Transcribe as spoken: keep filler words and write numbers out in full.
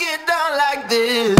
get down like this.